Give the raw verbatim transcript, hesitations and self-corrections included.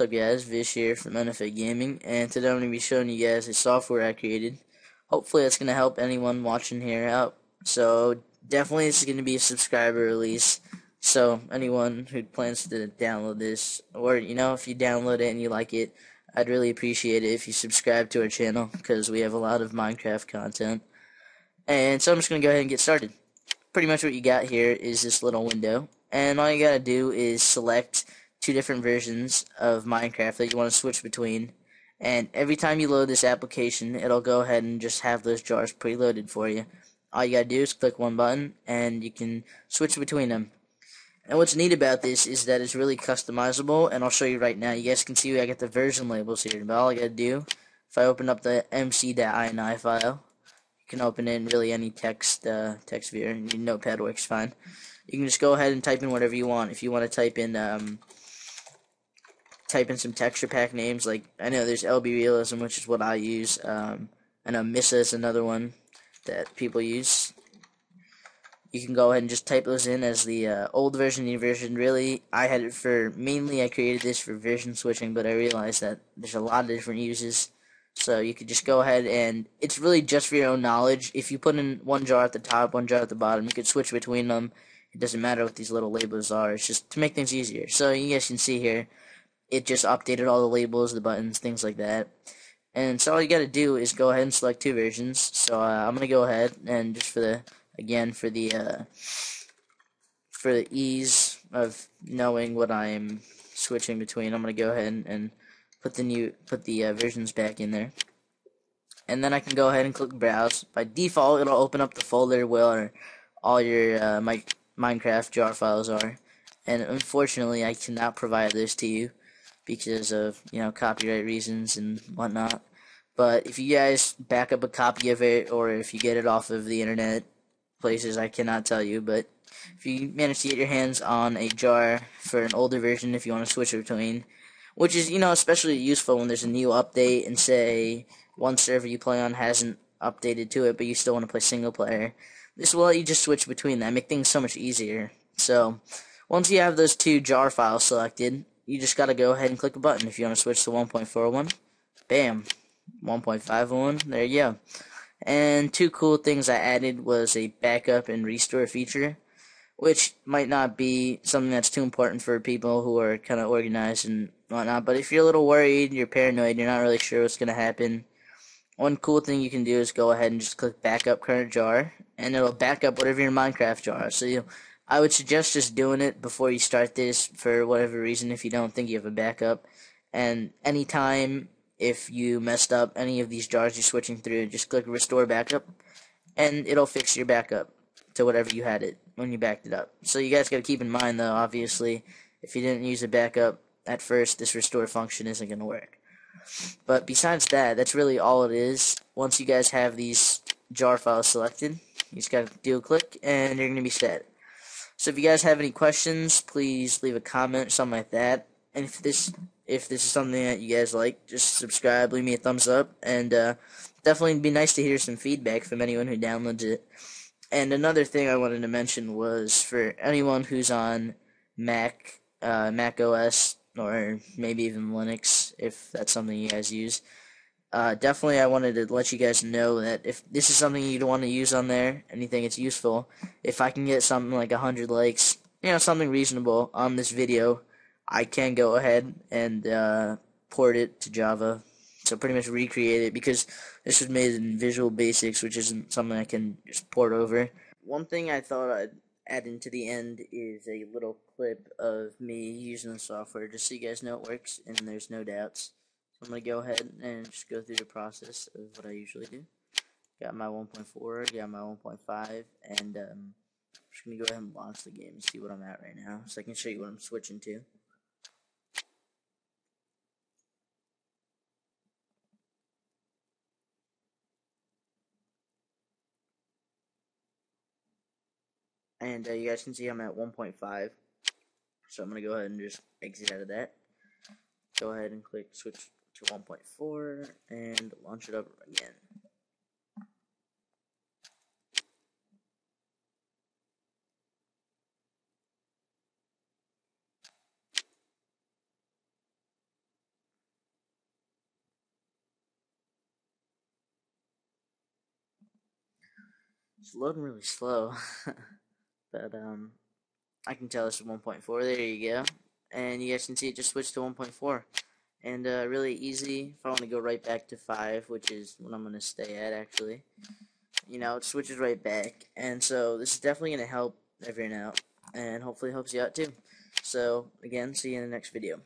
What's up guys, Vish here from N F A Gaming, and today I'm going to be showing you guys a software I created. Hopefully that's going to help anyone watching here out. So definitely this is going to be a subscriber release, so anyone who plans to download this, or you know, if you download it and you like it, I'd really appreciate it if you subscribe to our channel, because we have a lot of Minecraft content. And so I'm just going to go ahead and get started. Pretty much what you got here is this little window, and all you got to do is select two different versions of Minecraft that you want to switch between, and every time you load this application it'll go ahead and just have those jars preloaded for you. All you gotta do is click one button and you can switch between them. And what's neat about this is that it's really customizable, and I'll show you right now. You guys can see I got the version labels here, but all I gotta do, if I open up the M C dot I N I file, you can open it in really any text uh, text viewer, and your notepad works fine. You can just go ahead and type in whatever you want. If you want to type in um, type in some texture pack names, like I know there's L B Realism, which is what I use. Um, I know Missa is another one that people use. You can go ahead and just type those in as the uh, old version, new version. Really, I had it for, mainly I created this for version switching, but I realized that there's a lot of different uses. So you could just go ahead and, it's really just for your own knowledge. If you put in one jar at the top, one jar at the bottom, you could switch between them. It doesn't matter what these little labels are. It's just to make things easier. So you guys can see here, it just updated all the labels, the buttons, things like that. And so all you gotta do is go ahead and select two versions. So uh, I'm gonna go ahead and just for the, again, for the, uh, for the ease of knowing what I'm switching between, I'm gonna go ahead and, and put the new, put the uh, versions back in there. And then I can go ahead and click browse. By default, it'll open up the folder where all your uh, my Minecraft jar files are. And unfortunately, I cannot provide this to you, because of, you know, copyright reasons and whatnot. But if you guys back up a copy of it, or if you get it off of the internet places, I cannot tell you, but if you manage to get your hands on a jar for an older version, if you want to switch between, which is, you know, especially useful when there's a new update and say one server you play on hasn't updated to it, but you still want to play single player, this will let you just switch between that, make things so much easier. So once you have those two jar files selected, you just gotta go ahead and click a button. If you want to switch to one point four one, bam, one point five one, there you go. And two cool things I added was a backup and restore feature, which might not be something that's too important for people who are kind of organized and whatnot, but if you're a little worried, you're paranoid, you're not really sure what's gonna happen, one cool thing you can do is go ahead and just click backup current jar, and it'll back up whatever your Minecraft jar is. So you I would suggest just doing it before you start this for whatever reason if you don't think you have a backup. And anytime if you messed up any of these jars you're switching through, just click restore backup and it'll fix your backup to whatever you had it when you backed it up. So you guys gotta keep in mind though, obviously, if you didn't use a backup at first, this restore function isn't gonna work. But besides that, that's really all it is. Once you guys have these jar files selected, you just gotta do a click and you're gonna be set. So if you guys have any questions, please leave a comment or something like that. And if this if this is something that you guys like, just subscribe, leave me a thumbs up, and uh, definitely be nice to hear some feedback from anyone who downloads it. And another thing I wanted to mention was for anyone who's on Mac, uh, Mac O S, or maybe even Linux, if that's something you guys use. Uh, definitely I wanted to let you guys know that if this is something you'd want to use on there and you think it's useful, if I can get something like one hundred likes, you know, something reasonable on this video, I can go ahead and uh, port it to Java. So pretty much recreate it, because this was made in Visual Basics, which isn't something I can just port over. One thing I thought I'd add into the end is a little clip of me using the software just so you guys know it works and there's no doubts. I'm going to go ahead and just go through the process of what I usually do. Got my one point four, got my one point five, and um, I'm just going to go ahead and launch the game and see what I'm at right now, so I can show you what I'm switching to. And uh, you guys can see I'm at one point five, so I'm going to go ahead and just exit out of that. Go ahead and click switch to one point four and launch it up again. It's loading really slow. But um, I can tell this is one point four. There you go. And you guys can see it just switched to one point four. And uh, really easy if I want to go right back to five, which is what I'm going to stay at, actually. You know, it switches right back. And so this is definitely going to help everyone out. And hopefully helps you out, too. So, again, see you in the next video.